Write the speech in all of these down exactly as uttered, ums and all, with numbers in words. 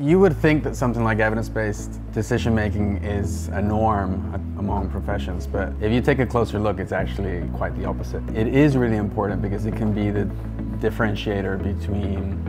You would think that something like evidence-based decision-making is a norm among professions, but if you take a closer look, it's actually quite the opposite. It is really important because it can be the differentiator between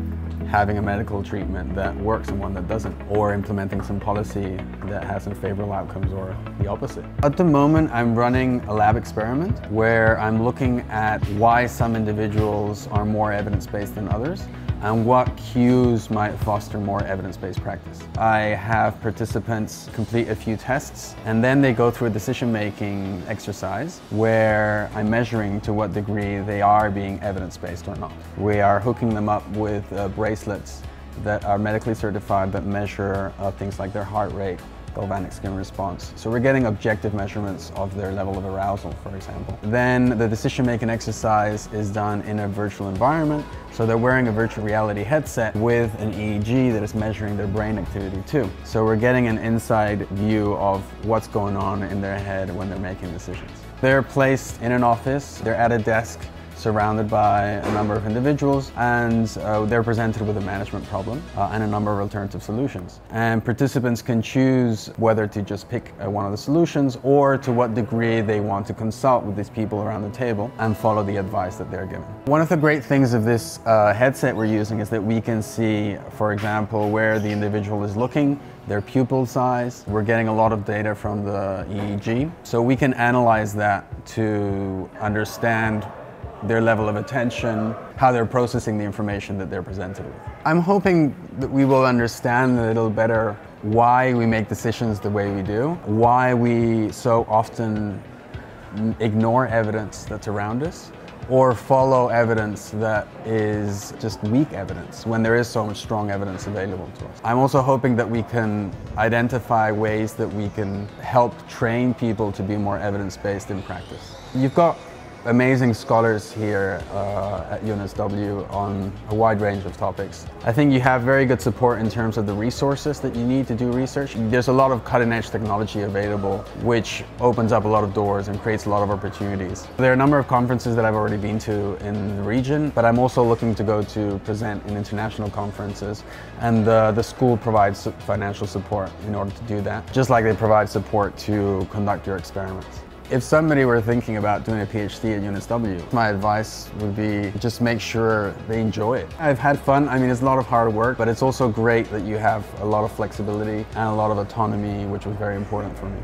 having a medical treatment that works and one that doesn't, or implementing some policy that has some favorable outcomes or the opposite. At the moment, I'm running a lab experiment where I'm looking at why some individuals are more evidence-based than others and what cues might foster more evidence-based practice. I have participants complete a few tests and then they go through a decision-making exercise where I'm measuring to what degree they are being evidence-based or not. We are hooking them up with uh, bracelets that are medically certified that measure uh, things like their heart rate, galvanic skin response. So we're getting objective measurements of their level of arousal, for example. Then the decision-making exercise is done in a virtual environment, so they're wearing a virtual reality headset with an E E G that is measuring their brain activity too. So we're getting an inside view of what's going on in their head when they're making decisions. They're placed in an office, they're at a desk, surrounded by a number of individuals, and uh, they're presented with a management problem uh, and a number of alternative solutions. And participants can choose whether to just pick uh, one of the solutions or to what degree they want to consult with these people around the table and follow the advice that they're given. One of the great things of this uh, headset we're using is that we can see, for example, where the individual is looking, their pupil size. We're getting a lot of data from the E E G, so we can analyze that to understand their level of attention, how they're processing the information that they're presented with. I'm hoping that we will understand a little better why we make decisions the way we do, why we so often ignore evidence that's around us, or follow evidence that is just weak evidence when there is so much strong evidence available to us. I'm also hoping that we can identify ways that we can help train people to be more evidence-based in practice. You've got amazing scholars here uh, at U N S W on a wide range of topics. I think you have very good support in terms of the resources that you need to do research. There's a lot of cutting-edge technology available, which opens up a lot of doors and creates a lot of opportunities. There are a number of conferences that I've already been to in the region, but I'm also looking to go to present in international conferences, and the, the school provides financial support in order to do that, just like they provide support to conduct your experiments. If somebody were thinking about doing a PhD at U N S W, my advice would be just make sure they enjoy it. I've had fun. I mean, it's a lot of hard work, but it's also great that you have a lot of flexibility and a lot of autonomy, which was very important for me.